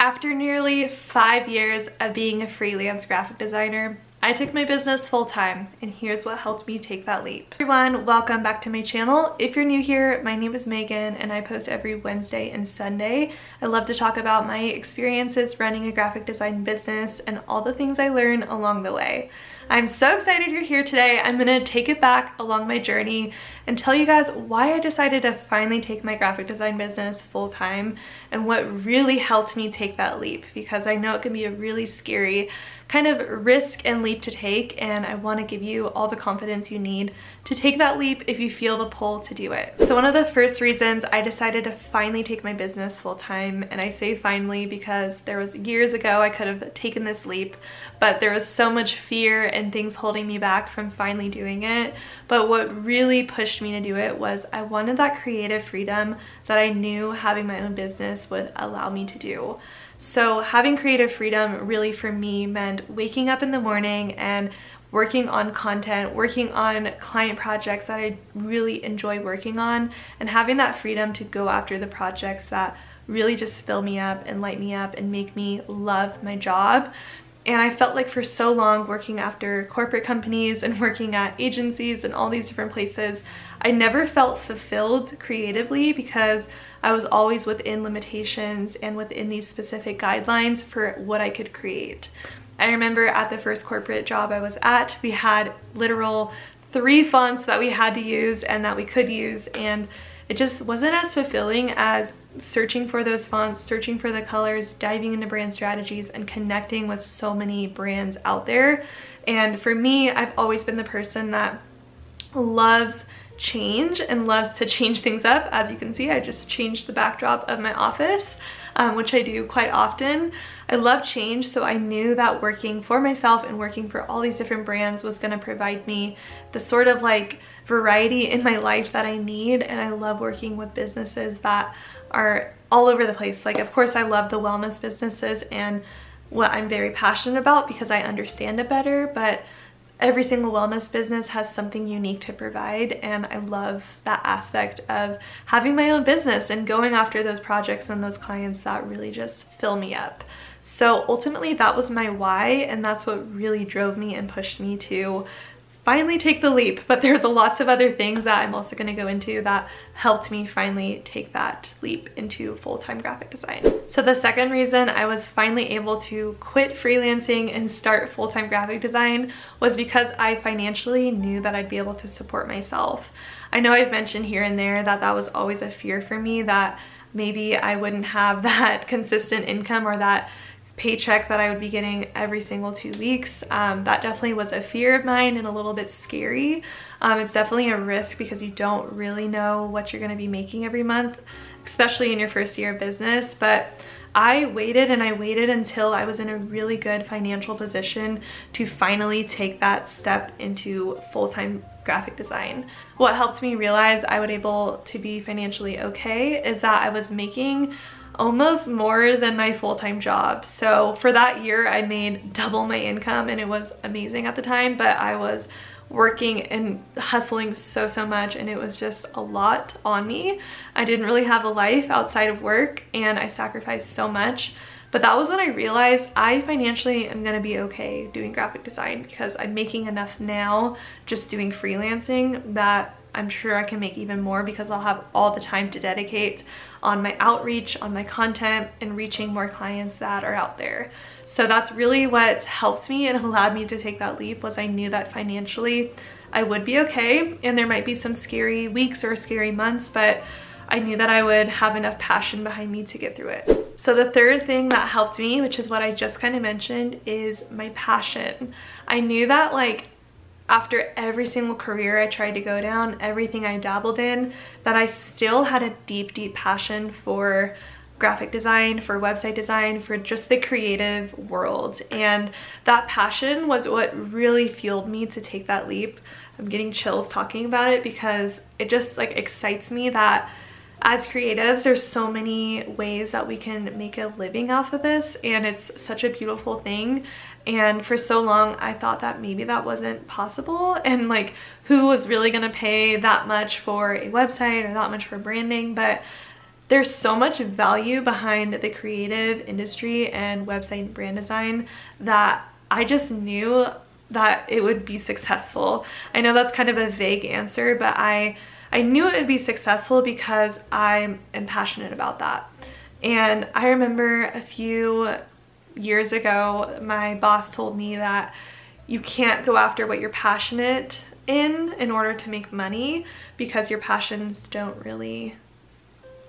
After nearly 5 years of being a freelance graphic designer, I took my business full-time, and here's what helped me take that leap. Everyone, welcome back to my channel. If you're new here, my name is Megan and I post every Wednesday and Sunday. I love to talk about my experiences running a graphic design business and all the things I learn along the way. I'm so excited you're here today. I'm gonna take it back along my journey and tell you guys why I decided to finally take my graphic design business full-time and what really helped me take that leap, because I know it can be a really scary kind of risk and leap to take, and I want to give you all the confidence you need to take that leap if you feel the pull to do it. So one of the first reasons I decided to finally take my business full-time, and I say finally because there was years ago I could have taken this leap, but there was so much fear and things holding me back from finally doing it. But what really pushed me to do it was I wanted that creative freedom that I knew having my own business would allow me to do. So having creative freedom really for me meant waking up in the morning and working on content, working on client projects that I really enjoy working on, and having that freedom to go after the projects that really just fill me up and light me up and make me love my job. And I felt like for so long working after corporate companies and working at agencies and all these different places, I never felt fulfilled creatively because I was always within limitations and within these specific guidelines for what I could create. I remember at the first corporate job I was at, we had literal 3 fonts that we had to use and that we could use, and it just wasn't as fulfilling as searching for those fonts, searching for the colors, diving into brand strategies, and connecting with so many brands out there. And for me, I've always been the person that loves change and loves to change things up. As you can see, I just changed the backdrop of my office, which I do quite often. I love change, so I knew that working for myself and working for all these different brands was going to provide me the sort of like variety in my life that I need. And I love working with businesses that are all over the place. Like, of course, I love the wellness businesses and what I'm very passionate about because I understand it better, but every single wellness business has something unique to provide, and I love that aspect of having my own business and going after those projects and those clients that really just fill me up. So ultimately that was my why, and that's what really drove me and pushed me to finally take the leap. But there's lots of other things that I'm also going to go into that helped me finally take that leap into full-time graphic design. So the second reason I was finally able to quit freelancing and start full-time graphic design was because I financially knew that I'd be able to support myself. I know I've mentioned here and there that that was always a fear for me, that maybe I wouldn't have that consistent income or that paycheck that I would be getting every single 2 weeks. That definitely was a fear of mine and a little bit scary. It's definitely a risk because you don't really know what you're going to be making every month, especially in your first year of business. But I waited and I waited until I was in a really good financial position to finally take that step into full-time graphic design. What helped me realize I was able to be financially okay is that I was making almost more than my full-time job. So for that year, I made double my income, and it was amazing at the time, but I was working and hustling so much, and it was just a lot on me. I didn't really have a life outside of work, and I sacrificed so much. But that was when I realized I financially am gonna be okay doing graphic design because I'm making enough now just doing freelancing that I'm sure I can make even more because I'll have all the time to dedicate on my outreach, on my content, and reaching more clients that are out there. So that's really what helped me and allowed me to take that leap, was I knew that financially I would be okay, and there might be some scary weeks or scary months, but I knew that I would have enough passion behind me to get through it. So the third thing that helped me, which is what I just kind of mentioned, is my passion. I knew that like after every single career I tried to go down, everything I dabbled in, that I still had a deep passion for graphic design, for website design, for just the creative world. And that passion was what really fueled me to take that leap. I'm getting chills talking about it because it just like excites me that as creatives, there's so many ways that we can make a living off of this, and it's such a beautiful thing. And for so long, I thought that maybe that wasn't possible, and like who was really gonna pay that much for a website or that much for branding? But There's so much value behind the creative industry and website and brand design that I just knew that it would be successful. I know that's kind of a vague answer, but I knew it would be successful because I am passionate about that. And I remember a few years ago, my boss told me that you can't go after what you're passionate in order to make money, because your passions don't really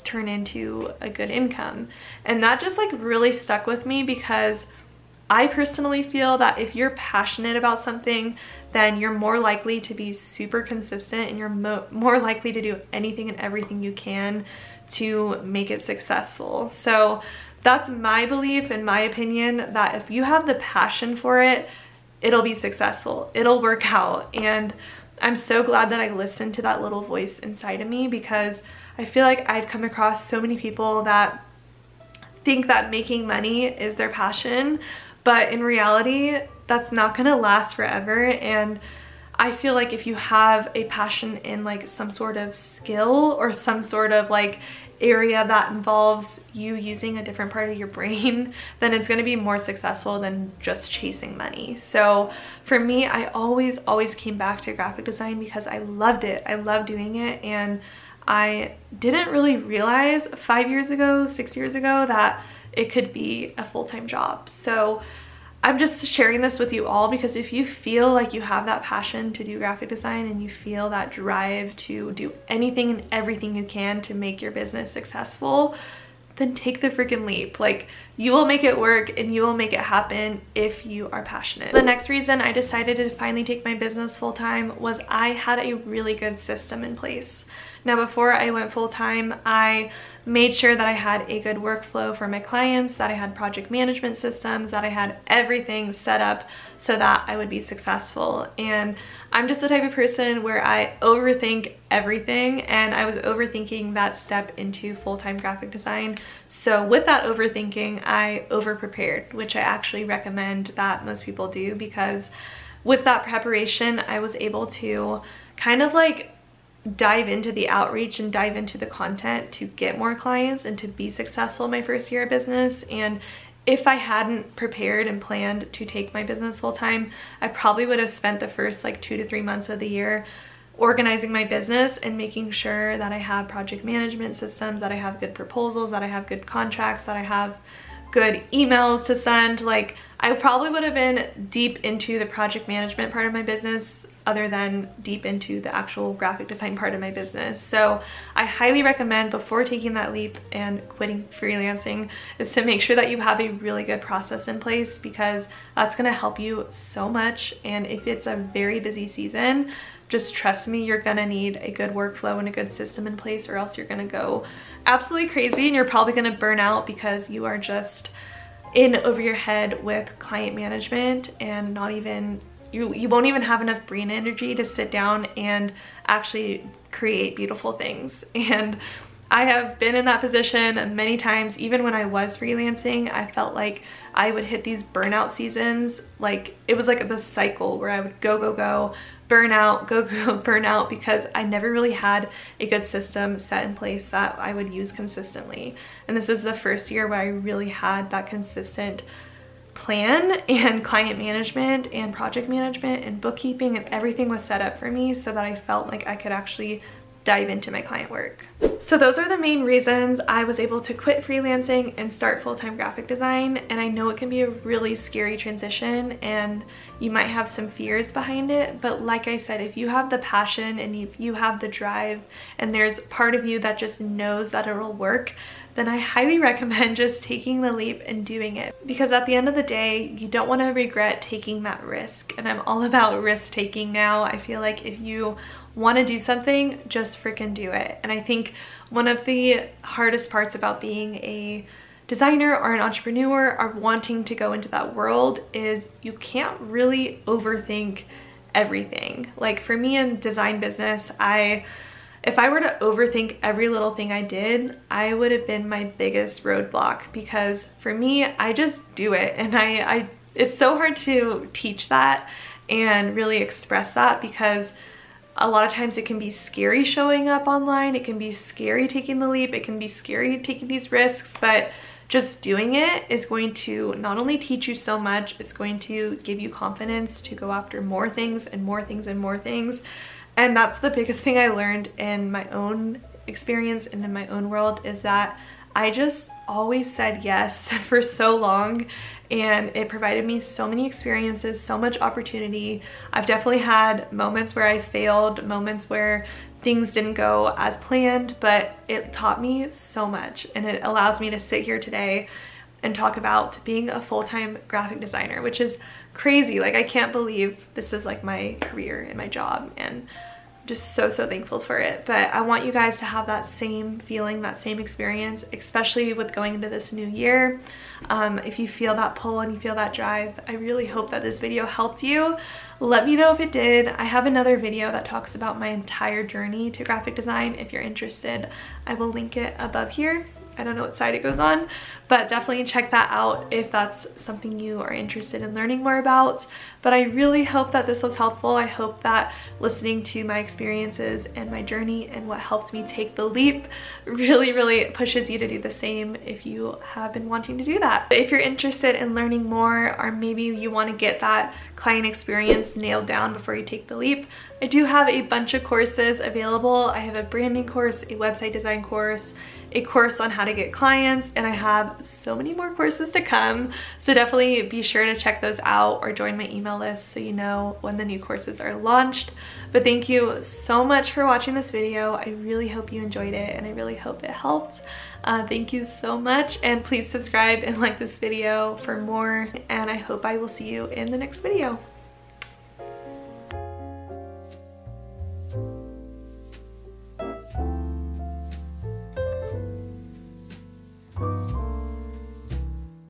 turn into a good income. And that just like really stuck with me, because I personally feel that if you're passionate about something, then you're more likely to be super consistent, and you're more likely to do anything and everything you can to make it successful. So that's my belief and my opinion, that if you have the passion for it, it'll be successful, it'll work out. And I'm so glad that I listened to that little voice inside of me, because I feel like I've come across so many people that think that making money is their passion, but in reality, that's not gonna last forever. And I feel like if you have a passion in like some sort of skill or some sort of like area that involves you using a different part of your brain, then it's gonna be more successful than just chasing money. So for me, I always came back to graphic design because I loved it. I loved doing it. And I didn't really realize 5 years ago, 6 years ago, that it could be a full-time job. So I'm just sharing this with you all, because if you feel like you have that passion to do graphic design and you feel that drive to do anything and everything you can to make your business successful, then take the freaking leap. Like, you will make it work and you will make it happen if you are passionate. The next reason I decided to finally take my business full-time was I had a really good system in place. Now, before I went full-time, I made sure that I had a good workflow for my clients, that I had project management systems, that I had everything set up so that I would be successful. And I'm just the type of person where I overthink everything, and I was overthinking that step into full-time graphic design. So with that overthinking, I overprepared, which I actually recommend that most people do, because with that preparation, I was able to kind of like dive into the outreach and dive into the content to get more clients and to be successful in my first year of business. And if I hadn't prepared and planned to take my business full time, I probably would have spent the first like 2 to 3 months of the year organizing my business and making sure that I have project management systems, that I have good proposals, that I have good contracts, that I have good emails to send. Like, I probably would have been deep into the project management part of my business other than deep into the actual graphic design part of my business. So I highly recommend, before taking that leap and quitting freelancing, is to make sure that you have a really good process in place, because that's gonna help you so much. And if it's a very busy season, just trust me, you're gonna need a good workflow and a good system in place, or else you're gonna go absolutely crazy and you're probably gonna burn out because you are just in over your head with client management, and not even, you won't even have enough brain energy to sit down and actually create beautiful things. And I have been in that position many times. Even when I was freelancing, I felt like I would hit these burnout seasons. Like, it was like this cycle where I would go, go, go, burn out, go, go, burn out, because I never really had a good system set in place that I would use consistently. And this is the first year where I really had that consistent plan, and client management and project management and bookkeeping and everything was set up for me so that I felt like I could actually dive into my client work. So those are the main reasons I was able to quit freelancing and start full-time graphic design. And I know it can be a really scary transition and you might have some fears behind it, but like I said, if you have the passion and if you have the drive and there's part of you that just knows that it'll work, then I highly recommend just taking the leap and doing it, because at the end of the day, you don't want to regret taking that risk. And I'm all about risk taking now. I feel like if you want to do something, just freaking do it. And I think one of the hardest parts about being a designer or an entrepreneur or wanting to go into that world is you can't really overthink everything. Like, for me in design business, if I were to overthink every little thing I did, I would have been my biggest roadblock, because for me, I just do it. And it's so hard to teach that and really express that, because A lot of times it can be scary showing up online. It can be scary taking the leap. It can be scary taking these risks, but just doing it is going to not only teach you so much, it's going to give you confidence to go after more things and more things and more things. And that's the biggest thing I learned in my own experience and in my own world, is that I just always said yes for so long, and it provided me so many experiences, so much opportunity. I've definitely had moments where I failed, moments where things didn't go as planned, but it taught me so much, and it allows me to sit here today and talk about being a full-time graphic designer, which is crazy. Like, I can't believe this is like my career and my job, and just so thankful for it. But I want you guys to have that same feeling, that same experience, especially with going into this new year. If you feel that pull and you feel that drive, I really hope that this video helped you. Let me know if it did. I have another video that talks about my entire journey to graphic design. If you're interested, I will link it above here. I don't know what side it goes on, but definitely check that out if that's something you are interested in learning more about. But I really hope that this was helpful. I hope that listening to my experiences and my journey and what helped me take the leap really pushes you to do the same if you have been wanting to do that. If you're interested in learning more, or maybe you want to get that client experience nailed down before you take the leap, I do have a bunch of courses available. I have a branding course, a website design course, a course on how to get clients, and I have so many more courses to come. So definitely be sure to check those out or join my email list so you know when the new courses are launched. But thank you so much for watching this video. I really hope you enjoyed it, and I really hope it helped. Thank you so much, and please subscribe and like this video for more, and I hope I will see you in the next video.